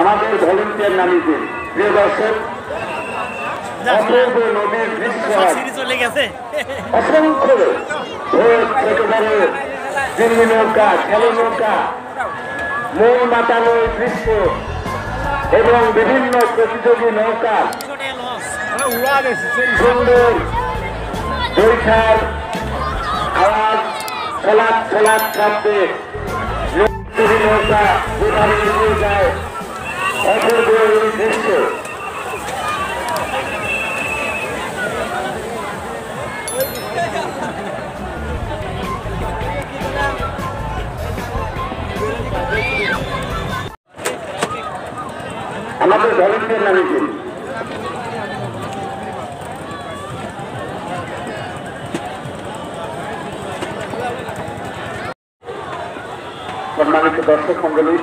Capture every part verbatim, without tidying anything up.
আমাদের ভলেন্টিয়ার নামিয়ে দিন। প্রিয় দর্শক, অসংখ্য একেবারে দিল্লি নৌকা, খেলো নৌকা, মন মাতানো দৃশ্য এবং বিভিন্ন প্রতিযোগী নৌকা সুন্দর বৈঠার আওয়াজ খেলার খেলার থাকবে নৌকা যেভাবে এগিয়ে যায় অপূর্ব দৃশ্য। আমাদের ভলেন্টিয়ার নামে দিন। সম্মানিত দর্শক মন্ডলী,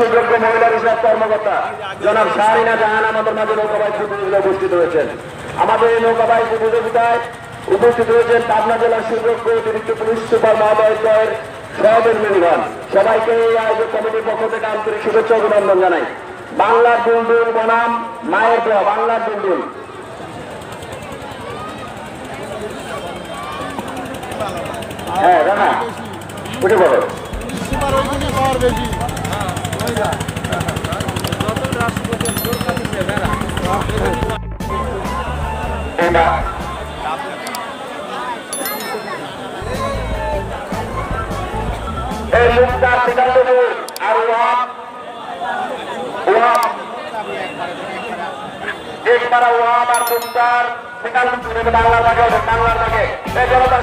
সুযোগ্য মহিলা রিজার্ভ কর্মকর্তা জনাব শাহরিনা জাহান আমাদের মাঝে নৌকাবাই প্রতিযোগিতায় উপস্থিত হয়েছেন। আমাদের এই নৌকাবাই প্রতিযোগিতায় উপস্থিত হয়েছেন পাবনা জেলার সুযোগ্য অতিরিক্ত পুলিশ সুপার মহোদয়ের সহকর্মীগণ। সবাইকে এই আয়োজক কমিটির পক্ষ থেকে আন্তরিক শুভেচ্ছা অভিনন্দন জানাই। বাংলার দুলদুল বনাম মায়ের দোয়া, বাংলার দুলদুল। হ্যাঁ রানা উঠে পড়ো। জনতার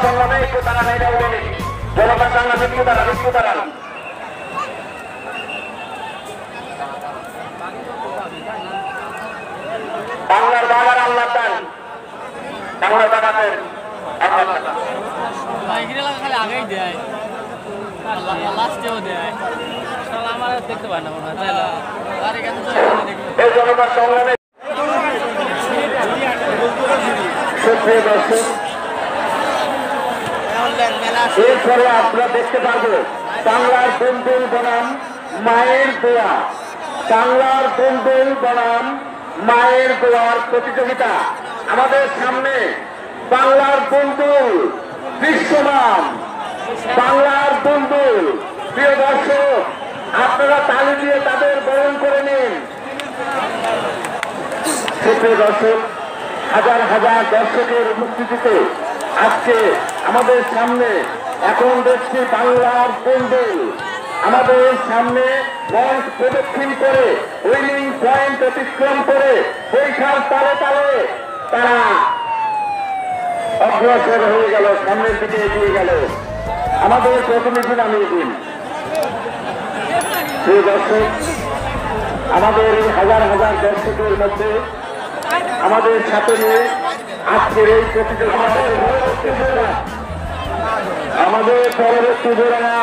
সংগ্রামে একটু তারা নাই উঠেনি, জনতার সংগ্রামে একটু তারা একটু তারা বাংলার বাগার আল্লাহ দান, বাংলার বাগানের আগেই দেয় দেখতে পাই না মনে হয়। এরপরে আমরা দেখতে পাবো বাংলার দুলদুল বনাম মায়ের দোয়া, বাংলার দুলদুল বনাম মায়ের দোয়ার প্রতিযোগিতা। আমাদের সামনে বাংলার দুলদুল বিশ্বমান, বাংলার দুলদুল। প্রিয় দর্শক, আপনারা তালি দিয়ে তাদের বরণ করে নিন। প্রিয় দর্শক, হাজার হাজার দর্শকের উপস্থিতিতে আজকে আমাদের সামনে এখন দেখছি বাংলার দুলদুল আমাদের সামনে মঞ্চ প্রদক্ষিণ করে উইনিং পয়েন্ট অতিক্রম করে বৈশাল তালে তালে তারা অগ্রসর হয়ে গেল, সামনের দিকে এগিয়ে গেল। আমাদের প্রতিনিধি নামিয়ে দিন। সেই দর্শক, আমাদের হাজার হাজার দর্শকের মধ্যে আমাদের সাথে নিয়ে আজকের এই প্রতিযোগিতা। আমাদের পরবর্তী জোড়া